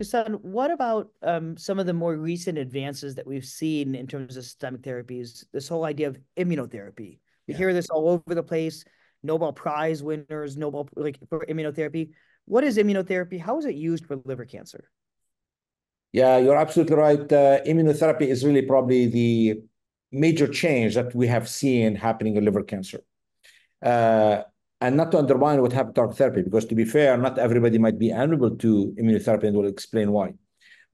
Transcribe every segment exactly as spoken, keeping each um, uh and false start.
Hassan, what about um, some of the more recent advances that we've seen in terms of systemic therapies, this whole idea of immunotherapy? We yeah. hear this all over the place, Nobel Prize winners, Nobel like for immunotherapy. What is immunotherapy? How is it used for liver cancer? Yeah, you're absolutely right. Uh, immunotherapy is really probably the major change that we have seen happening in liver cancer. Uh, and not to undermine what happened to targeted therapy, because to be fair, not everybody might be amenable to immunotherapy, and we'll explain why.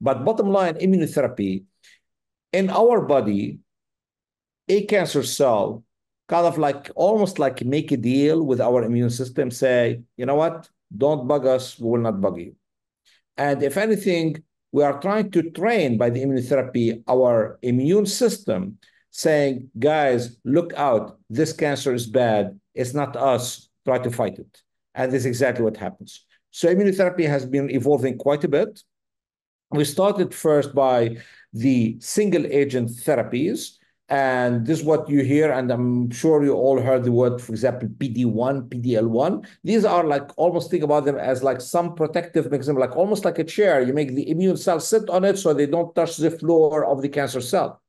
But bottom line, immunotherapy, in our body, a cancer cell kind of like, almost like make a deal with our immune system, say, you know what, don't bug us, we will not bug you. And if anything, we are trying to train by the immunotherapy our immune system, saying, guys, look out, this cancer is bad, it's not us, try to fight it. And this is exactly what happens. So immunotherapy has been evolving quite a bit. We started first by the single agent therapies, and this is what you hear, and I'm sure you all heard the word, for example, P D one, P D L one. These are like, almost think about them as like some protective mechanism, like almost like a chair. You make the immune cell sit on it so they don't touch the floor of the cancer cell.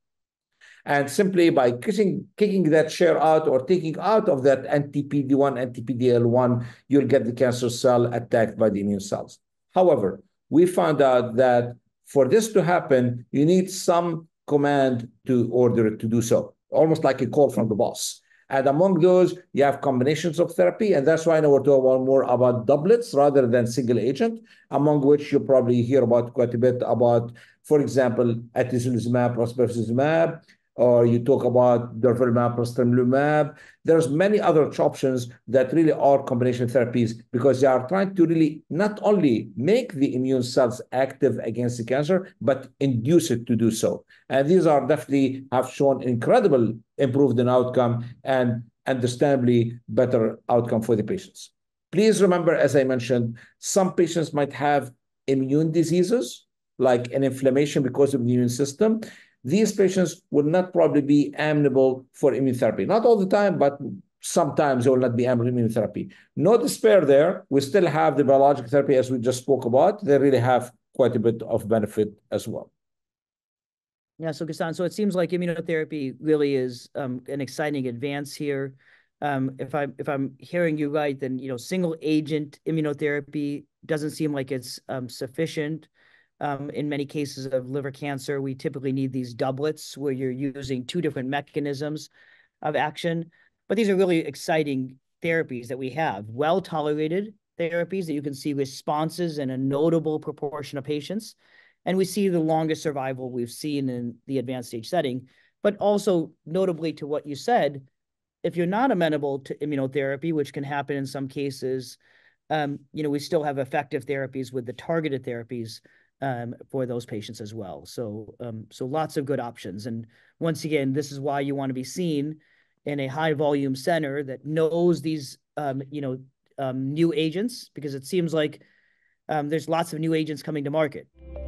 And simply by kicking, kicking that chair out or taking out of that N T P D one, N T P D L one, you'll get the cancer cell attacked by the immune cells. However, we found out that for this to happen, you need some command to order it to do so, almost like a call from the boss. And among those, you have combinations of therapy, and that's why now we're talking more about doublets rather than single agent, among which you probably hear about quite a bit about, for example, atezolizumab plus pembrolizumab, or you talk about durvalumab plus tremelimumab. There's many other options that really are combination therapies, because they are trying to really not only make the immune cells active against the cancer, but induce it to do so. And these are definitely have shown incredible improvement in outcome and understandably better outcome for the patients. Please remember, as I mentioned, some patients might have immune diseases, like an inflammation because of the immune system. These patients will not probably be amenable for immunotherapy. Not all the time, but sometimes they will not be amenable for immunotherapy. No despair there. We still have the biologic therapy, as we just spoke about. They really have quite a bit of benefit as well. Yeah, so Hassan, so it seems like immunotherapy really is um, an exciting advance here. Um, if, I, if I'm hearing you right, then you know, single agent immunotherapy doesn't seem like it's um, sufficient. Um, in many cases of liver cancer, we typically need these doublets where you're using two different mechanisms of action. But these are really exciting therapies that we have, well-tolerated therapies that you can see responses in a notable proportion of patients. And we see the longest survival we've seen in the advanced stage setting. But also, notably to what you said, if you're not amenable to immunotherapy, which can happen in some cases, um, you know, we still have effective therapies with the targeted therapies Um, for those patients as well. So, um, so lots of good options. And once again, this is why you want to be seen in a high volume center that knows these, um, you know, um, new agents, because it seems like um, there's lots of new agents coming to market.